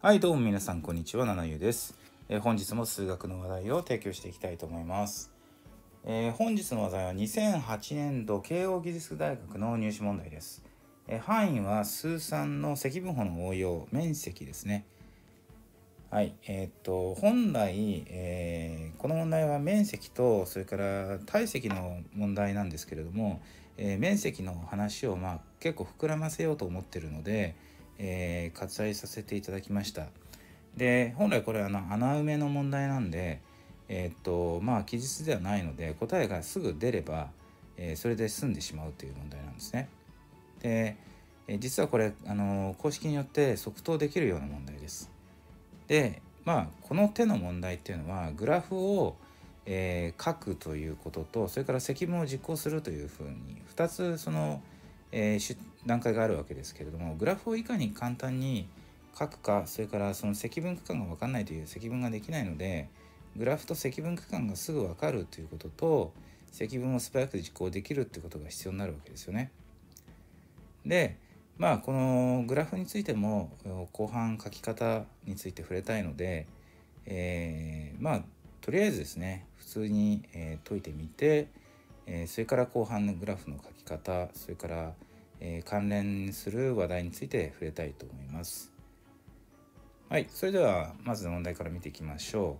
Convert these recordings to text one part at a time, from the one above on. はいどうも皆さんこんにちは、ななゆうです。本日も数学の話題を提供していきたいと思います。本日の話題は2008年度慶應義塾大学の入試問題です。範囲は数3の積分法の応用、面積ですね。はい、本来、この問題は面積とそれから体積の問題なんですけれども、面積の話を結構膨らませようと思ってるので割愛させていただきました。で本来これは穴埋めの問題なんで記述ではないので答えがすぐ出れば、それで済んでしまうという問題なんですね。で実はこれ公式によって即答できるような問題です。でこの手の問題っていうのはグラフを、書くということとそれから積分を実行するというふうに2つその段階があるわけですけれども、グラフをいかに簡単に書くかそれからその積分区間が分かんないという積分ができないのでグラフと積分区間がすぐ分かるということと積分を素早く実行できるということが必要になるわけですよね。でこのグラフについても後半書き方について触れたいので、とりあえずですね普通に解いてみてそれから後半のグラフの書き方それから関連する話題について触れたいと思います。はい、それではまず問題から見ていきましょ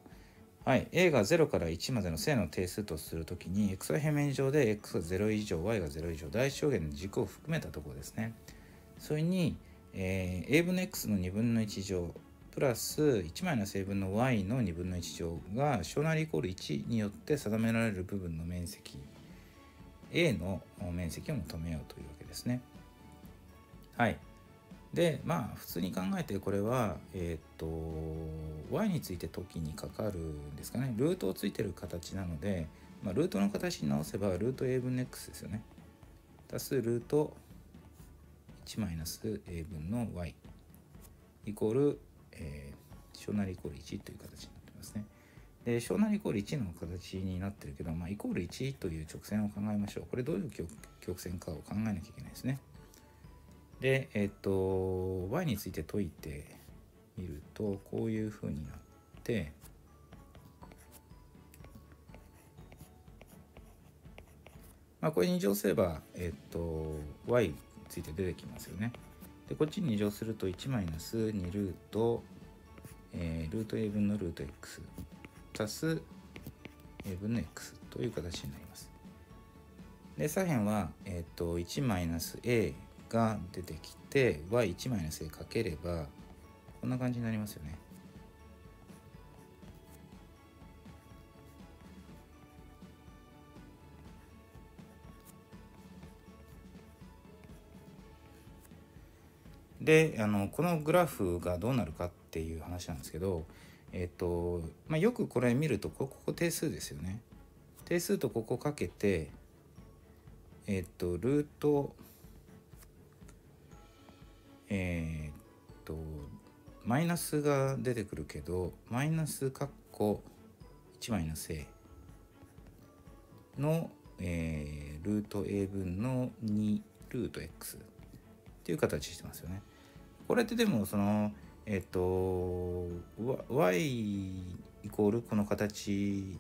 う。はい、A が0から1までの正の定数とするときに x は平面上で x が0以上 y が0以上第一象限の軸を含めたところですね。それに、A 分の x の2分の1乗プラス 1-A 分の y の2分の1乗が小なりイコール1によって定められる部分の面積 A の面積を求めようというわけですね。はい、で普通に考えてこれは、y について解きにかかるんですかね。ルートをついてる形なので、ルートの形に直せばルート A 分の x ですよね。足すルート 1-A 分の y イコール、小なりイコール1という形になってますね。で小なりイコール1の形になってるけど、イコール1という直線を考えましょう。これどういう曲線かを考えなきゃいけないですね。でy について解いてみるとこういう風になってこれ2乗すればy について出てきますよね。でこっちに2乗すると 1-2 ルート、ルート A 分のルート x 足す A 分の x という形になります。で左辺は1-A が出てきて y1-a かければこんな感じになりますよね。でこのグラフがどうなるかっていう話なんですけど、よくこれ見るとここ定数ですよね。定数とここかけてルートマイナスが出てくるけどマイナスかっこ 1-a の、ルート a 分の2ルート x っていう形してますよね。これってでもそのy イコールこの形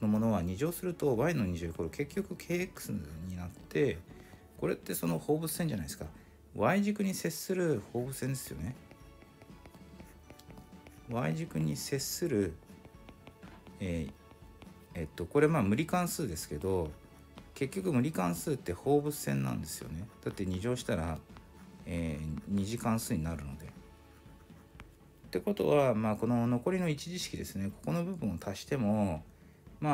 のものは2乗すると y の2乗イコール結局 kx になって、これってその放物線じゃないですか。y 軸に接する放物線ですよね。y 軸に接するこれ無理関数ですけど結局無理関数って放物線なんですよね。だって2乗したら、2次関数になるので。ってことはこの残りの一次式ですね、ここの部分を足しても放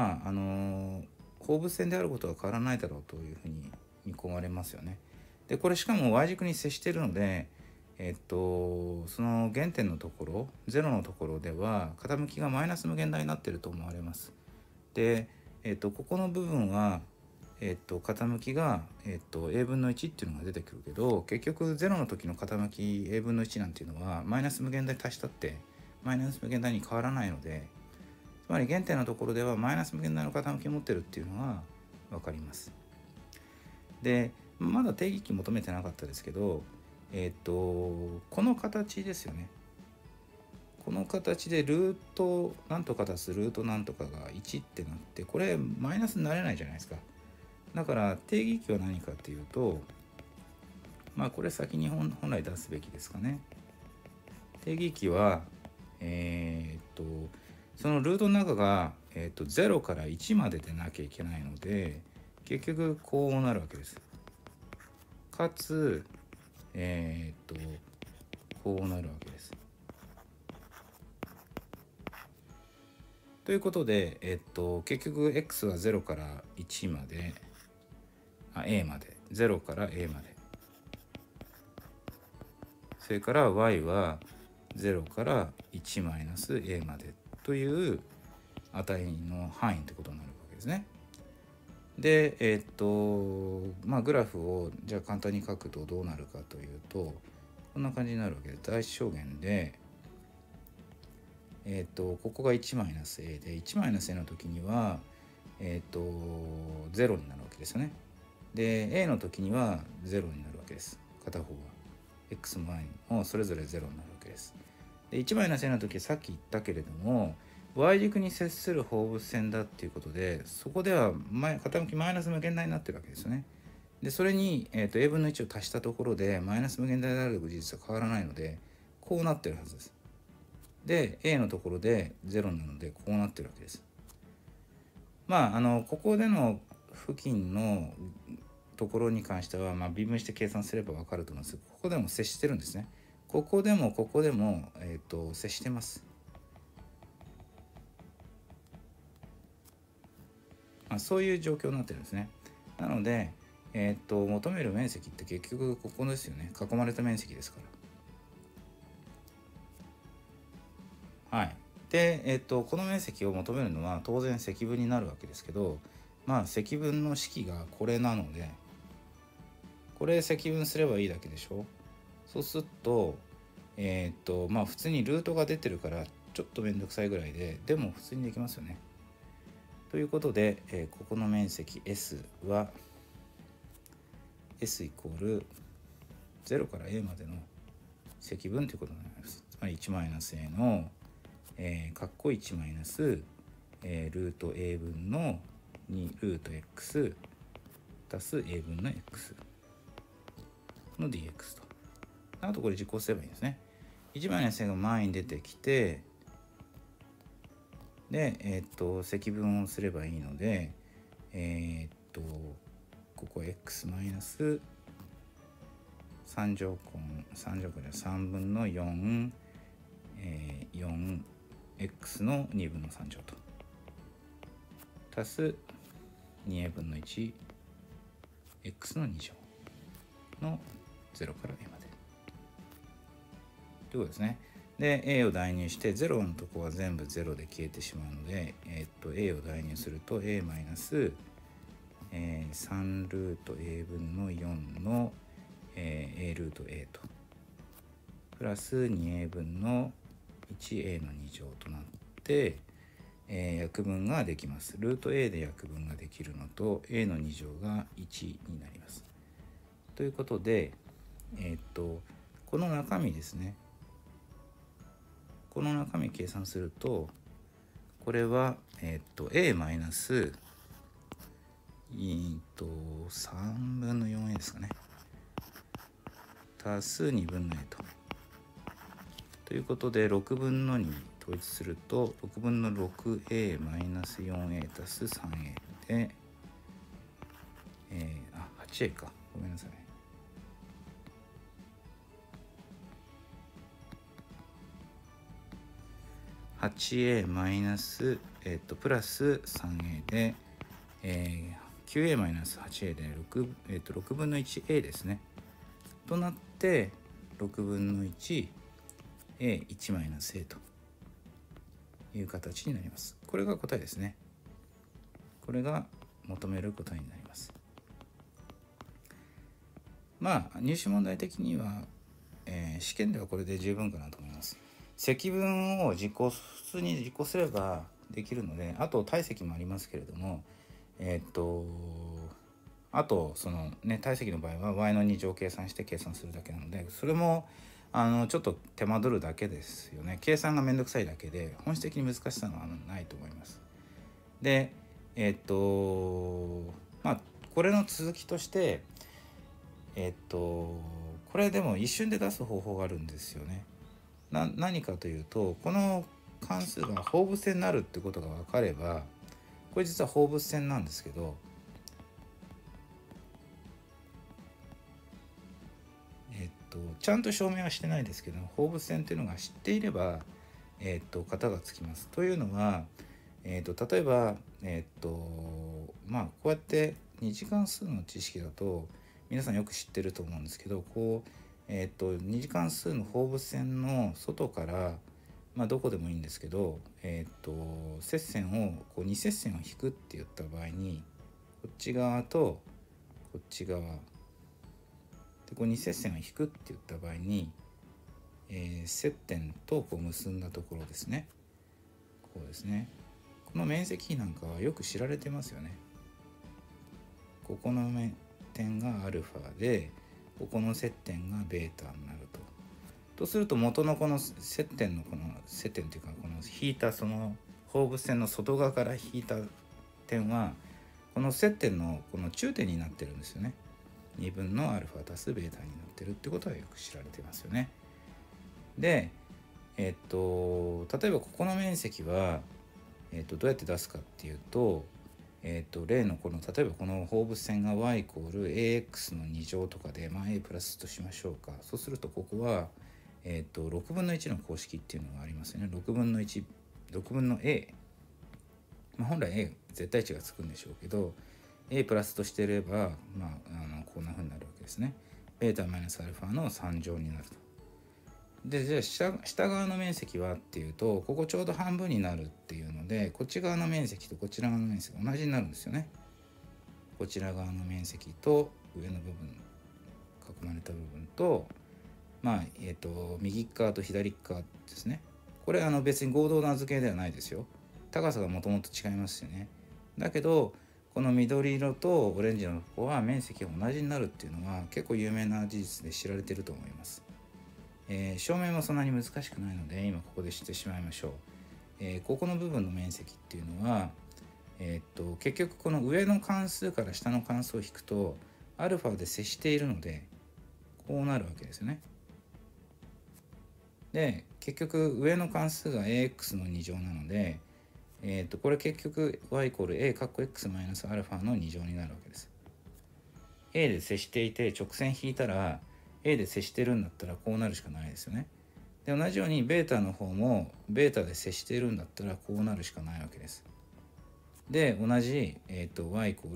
物線であることは変わらないだろうというふうに見込まれますよね。でこれしかも y 軸に接しているので、その原点のところ0のところでは傾きがマイナス無限大になっていると思われます。で、ここの部分は、傾きが、a 分の1っていうのが出てくるけど結局0の時の傾き a 分の1なんていうのはマイナス無限大足したってマイナス無限大に変わらないので、つまり原点のところではマイナス無限大の傾きを持ってるっていうのが分かります。でまだ定義求めてなかったですけど、この形ですよね。この形でルートなんとか足すルートなんとかが1ってなって、これマイナスになれないじゃないですか。だから定義域は何かっていうと、まあこれ先に本来出すべきですかね。定義域はそのルートの中が、0から1まででなきゃいけないので、結局こうなるわけです。かつこうなるわけです。ということで、結局 x は0から1まで、a まで、0から a まで。それから y は0から1マイナス a までという値の範囲ってことになるわけですね。で、まあグラフをじゃあ簡単に書くとどうなるかというと、こんな感じになるわけで、第一象限でここが 1-a で 1-a の時には0になるわけですよね。で a の時には0になるわけです。片方は x も y もそれぞれ0になるわけです。で 1-a の時はさっき言ったけれども y 軸に接する放物線だっていうことで、そこでは傾きマイナス無限大になってるわけですよね。でそれに、a 分の1を足したところでマイナス無限大である事実は変わらないので、こうなってるはずです。で a のところで0なのでこうなってるわけです。まあここでの付近のところに関しては、まあ、微分して計算すれば分かると思うんですけど、ここでも接してるんですね。ここでもここでも、接してます。まあ、そういう状況になってるんですね。なので、求める面積って結局ここですよね。囲まれた面積ですから。はい、で、この面積を求めるのは当然積分になるわけですけど、まあ積分の式がこれなので、これ積分すればいいだけでしょ。そうするとまあ普通にルートが出てるからちょっと面倒くさいぐらいで、でも普通にできますよね。ということで、ここの面積 S は S イコール0から A までの積分ということになります。つまり 1-A のかっこ1マイナスルート a 分の2ルート x 足す a 分の x の dx と。あとこれ実行すればいいんですね。1マイナス a が前に出てきて、で積分をすればいいので、ここ x マイナス3分の4 4x の2分の3乗と足す 2a 分の 1x の2乗の0から a までということですね。で a を代入して、0のとこは全部0で消えてしまうので、a を代入すると a マイナス3ルート a 分の4の a ルート a とプラス 2a 分の1a の2乗となって、約分ができます。ルート a で約分ができるのと a の2乗が1になります。ということで、この中身ですね、この中身計算すると、これはa マイナス3分の 4a ですかね、足す2分の a と。ということで6分の2統一すると6分の 6a マイナス 4a 足す 3a で、8a か、ごめんなさい。8a マイナスプラス 3a で、9a マイナス 8a で 6分の 1a ですね。となって6分の1a1-a という形になります。これが答えですね。これが求める答えになります。まあ入試問題的には、試験ではこれで十分かなと思います。積分を普通に実行すればできるので、あと体積もありますけれども、あとそのね、体積の場合は y の2乗を計算して計算するだけなので、それもちょっと手間取るだけですよね。計算がめんどくさいだけで本質的に難しさはないと思います。でまあこれの続きとしてこれでも一瞬で出す方法があるんですよね。何かというと、この関数が放物線になるってことが分かれば、これ実は放物線なんですけど、ちゃんと証明はしてないですけど、放物線っていうのが知っていれば、型がつきます。というのは、例えば、まあこうやって2次関数の知識だと皆さんよく知ってると思うんですけど、こう2次関数の放物線の外から、まあ、どこでもいいんですけど、接線をこう2接線を引くって言った場合に、こっち側とこっち側でこう2接線を引くって言った場合に、接点とこう結んだところですね。こうですね。この面積比なんかはよく知られてますよね。ここの点がアルファで、ここの接点がベータになると。とすると元のこの接点のというか、この引いたその放物線の外側から引いた点はこの接点のこの中点になってるんですよね。2分のアルファ足すベータになってるってことはよく知られてますよね。で、例えばここの面積は、どうやって出すかっていうと、例のこの例えばこの放物線が y=ax の2乗とかで、まあ、a プラスとしましょうか。そうするとここは、6分の1の公式っていうのがありますよね。6分の1、6分の a、まあ、本来 a 絶対値がつくんでしょうけど、a プラスとしていれば、まあ、こんなふうになるわけですね。β−α の3乗になると。で、じゃあ 下側の面積はっていうと、ここちょうど半分になるっていうので、こっち側の面積とこちら側の面積同じになるんですよね。こちら側の面積と上の部分、囲まれた部分と、まあ右側と左側ですね。これ別に合同な図形ではないですよ。高さがもともと違いますよね。だけどこの緑色とオレンジの方は面積が同じになるっていうのは結構有名な事実で知られてると思います。証明もそんなに難しくないので今ここでしてしまいましょう。ここの部分の面積っていうのは、結局この上の関数から下の関数を引くとアルファで接しているのでこうなるわけですよね。で結局上の関数が ax の2乗なので、これ結局 y=a(x−α) の2乗になるわけです。a で接していて直線引いたらA で接してるんだったらこうなるしかないですよね。で同じように β の方も β で接してるんだったらこうなるしかないわけです。で同じ、y=a(x−β)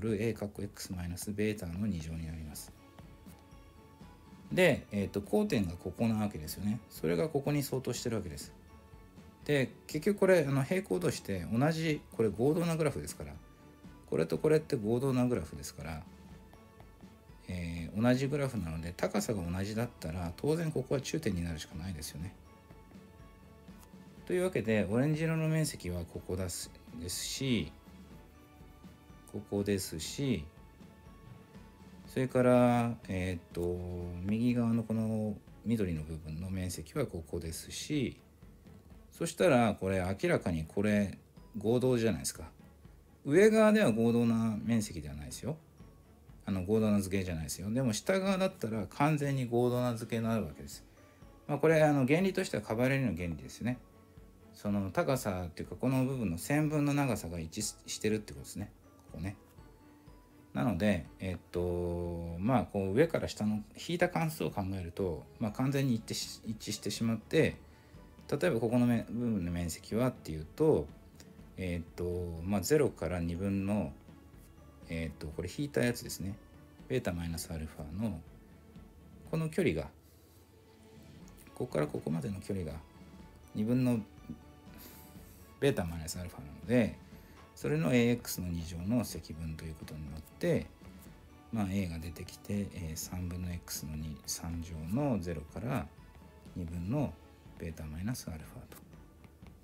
の2乗になります。で、交点がここなわけですよね。それがここに相当してるわけです。で結局これ平行同士で同じ、これ合同なグラフですから、これとこれって合同なグラフですから。同じグラフなので高さが同じだったら当然ここは中点になるしかないですよね。というわけでオレンジ色の面積はここですし、ここですし、それから、右側のこの緑の部分の面積はここですし、そしたらこれ明らかにこれ合同じゃないですか。上側では合同な面積ではないですよ。合同な図形じゃないですよ。でも下側だったら完全に合同な図形になるわけです。まあ、これ原理としてはカバレリの原理ですね。その高さっていうかこの部分の線分の長さが一致してるってことですね。ここね。なのでまあこう上から下の引いた関数を考えると、まあ、完全に一致してしまって、例えばここの部分の面積はっていうと、まあ、0から2分のこれ引いたやつですね。β−α のこの距離が、ここからここまでの距離が2分の β−α なので、それの ax の2乗の積分ということになって、まあ、a が出てきて3分の x の2、3乗の0から2分の β−α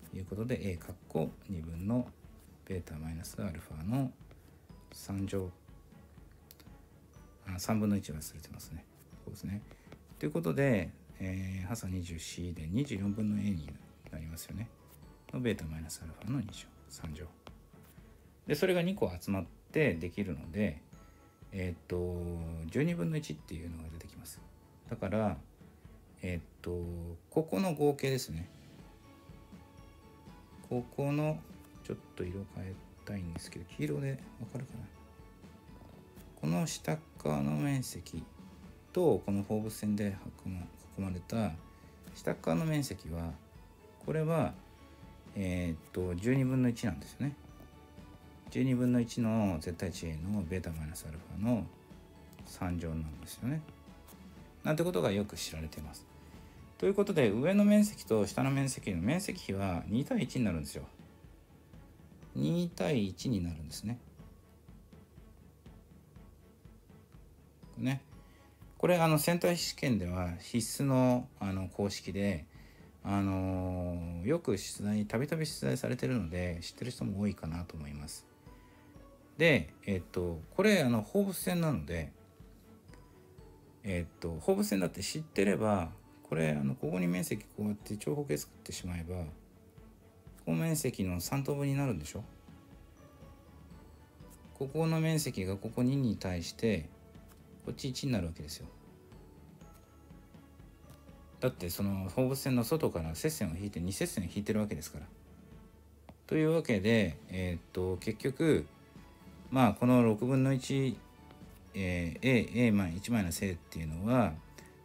ということで a かっこ2分の β−α の3乗、3分の1忘れてますね。そうですね。ということで、ハサ 20C で24分の A になりますよね。ベータマイナスアルファの2乗3乗で、それが2個集まってできるので、12分の1っていうのが出てきます。だからここの合計ですね。ここのちょっと色変えたいんですけど、黄色でわかるかな。この下側の面積とこの放物線で囲まれた下側の面積は、これは12分の1なんですよね。12分の1の絶対値のベータマイナスアルファの3乗なんですよね。なんてことがよく知られています。ということで、上の面積と下の面積の面積比は2対1になるんですよ。2対1になるんですね。これ線体試験では必須の公式で、よくたびたび出題されてるので知ってる人も多いかなと思います。で、これ放物線なので、放物線だって知ってれば、これここに面積こうやって長方形作ってしまえば、この面積の3等分になるんでしょ。ここの面積がここ2に対してこっち1になるわけですよ。だってその放物線の外から接線を引いて2接線を引いてるわけですから。というわけで、結局まあこの6分の 1A1 マイナス A っていうのは、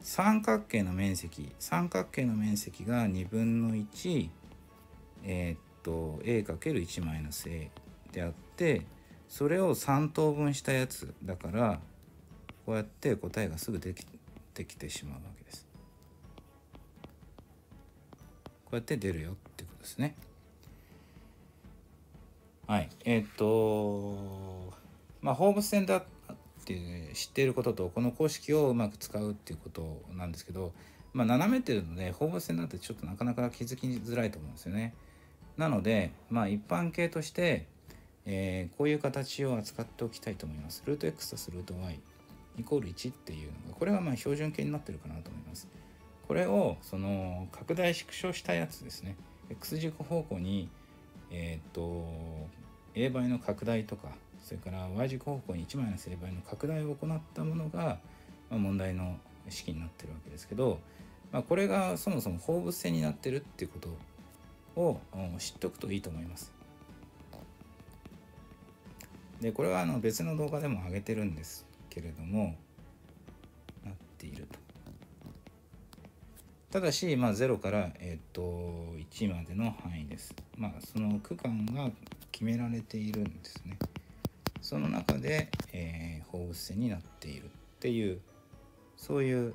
三角形の面積が2分の 1A×1 マイナス A であって、それを3等分したやつだから、こうやって答えがすぐできてしまうわけです。こうやって出るよってことですね。はい、まあ放物線だって知っていることと、この公式をうまく使うっていうことなんですけど、まあ斜めってるので放物線だってちょっとなかなか気づきづらいと思うんですよね。なのでまあ一般形として、こういう形を扱っておきたいと思います。ルート x とルート y イコール1っていうのが、これがまあ標準形になってるかなと思います。これをその拡大縮小したやつですね。x 軸方向にa 倍の拡大とか、それから y 軸方向に 1-a 倍の拡大を行ったものが、まあ、問題の式になってるわけですけど、まあ、これがそもそも放物線になってるっていうことを知っておくといいと思います。でこれは別の動画でも上げてるんですけれども、なっていると。ただし、まあ、0から、1までの範囲です。まあ、その区間が決められているんですね。その中で、放物線になっているっていう、そういう、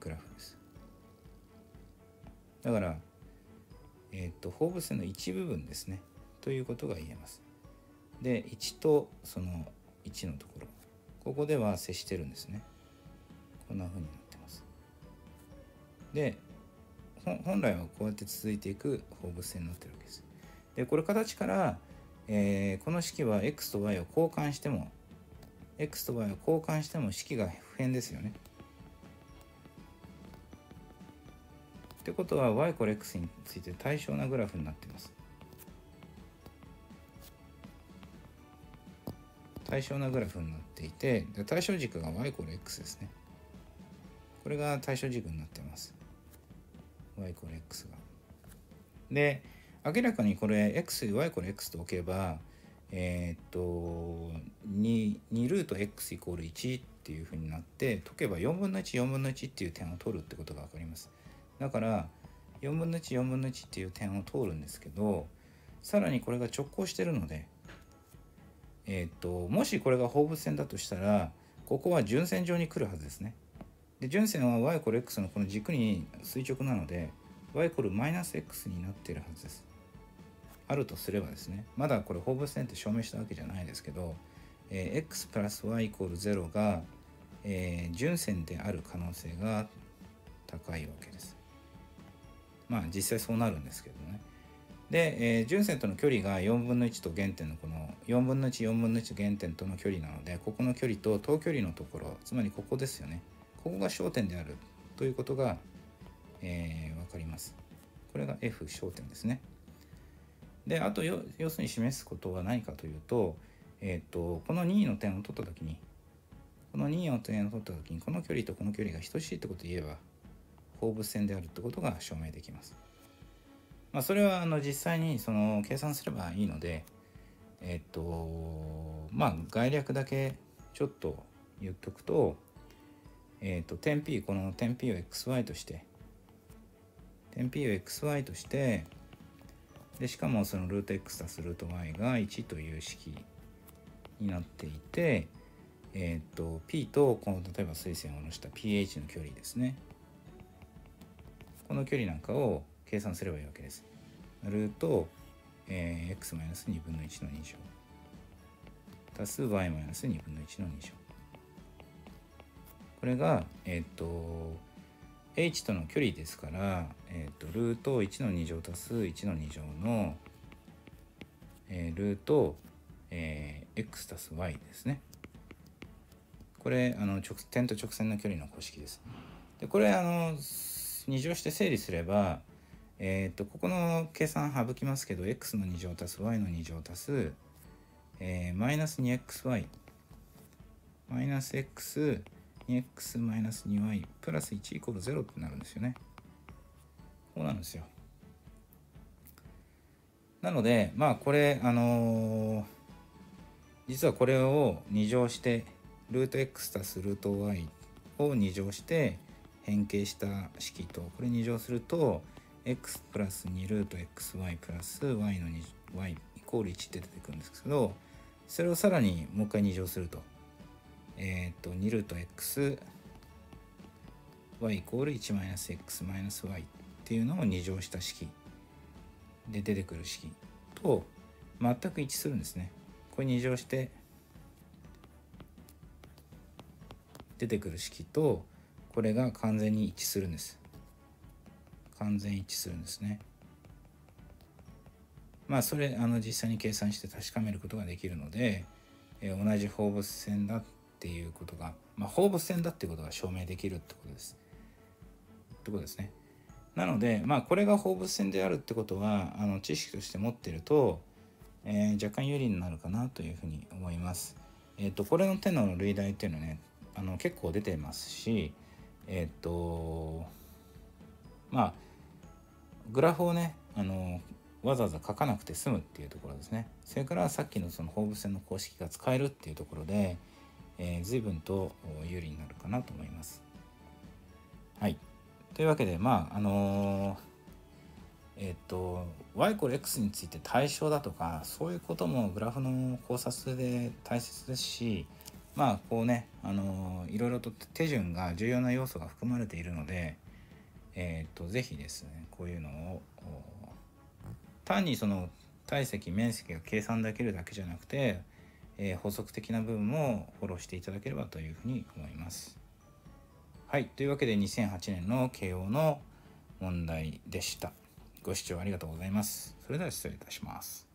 グラフです。だから、放物線の一部分ですね。ということが言えます。で、1とその1のところ、ここでは接してるんですね。こんな風になってます。で本来はこうやって続いていく放物線になってるわけです。でこれ形から、この式は x と y を交換しても式が不変ですよね。ってことは y=x について対称なグラフになっています。対称なグラフになっていて、で対称軸が y=x ですね。これが対称軸になっています。y=x が。で明らかにこれ y=x と置けば、2ルート x イコール1っていうふうになって、解けば4分の1っていう点を取るってことが分かります。だから4分の1っていう点を通るんですけど、さらにこれが直行してるので、もしこれが放物線だとしたら、ここは順線上に来るはずですね。で順線は y=x のこの軸に垂直なので y=−x になっているはずです。あるとすればですね、まだこれ放物線って証明したわけじゃないですけど、x+y=0 が、順線である可能性が高いわけです。まあ実際そうなるんですけどね。で、順線との距離が4分の1と原点のこの4分の1と原点との距離なので、ここの距離と等距離のところ、つまりここですよね。ここが焦点であるということが分かります。これが F 焦点ですね。であと要するに示すことは何かというと、この2の点を取った時にこの距離とこの距離が等しいってことを言えば放物線であるってことが証明できます。まあ、それは実際に計算すればいいので、まあ概略だけちょっと言っとくと、点 P この点 P を XY としてでしかもそのルート x 足すルート y が1という式になっていて、P とこの例えば垂線を下ろした PH の距離ですね、この距離なんかを計算すればいいわけです。ルート、x-2 分の1の2乗足す y-2 分の1の2乗、これがh との距離ですから、ルート1の2乗足す1の2乗の、ルート、x 足す y ですね。これ点と直線の距離の公式です。でこれ2乗して整理すれば、ここの計算省きますけど x の2乗足す y の2乗足すマイナス 2xy マイナス x 2x マイナス 2y プラス1イコール0ってなるんですよね。こうなんですよ。なのでまあこれ実はこれを2乗してルート x 足すルート y を2乗して変形した式とこれ2乗すると x プラス2ルート xy プラス y の 2y イコール1って出てくるんですけど、それをさらにもう一回2乗すると2ルート xy イコール1マイナス x マイナス y っていうのを2乗した式で出てくる式と全く一致するんですね。これ2乗して出てくる式とこれが完全に一致するんです。まあそれ実際に計算して確かめることができるので、同じ放物線だっていうことが、まあ、放物線だっていうことが証明できるってことですね。なのでまあこれが放物線であるってことは知識として持ってると、若干有利になるかなというふうに思います。これの手の類題っていうのはね結構出てますし、まあグラフをねわざわざ書かなくて済むっていうところですね。それからさっきのその放物線の公式が使えるっていうところで、随分と有利になるかなと思います。はい、というわけでまあy=x について対称だとかそういうこともグラフの考察で大切ですし、まあこうねいろいろと手順が重要な要素が含まれているので、是非ですねこういうのを単にその体積面積が計算できるだけじゃなくて、補足的な部分もフォローしていただければというふうに思います。はい、というわけで2008年の慶応の問題でした。ご視聴ありがとうございます。それでは失礼いたします。